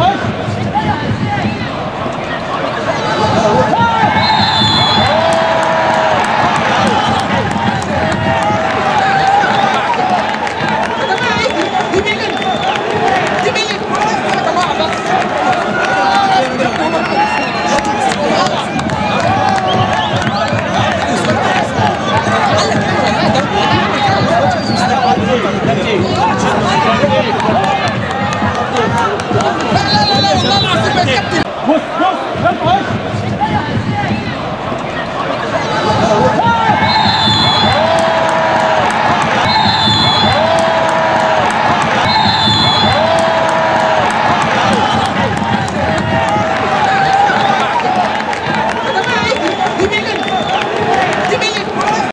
بص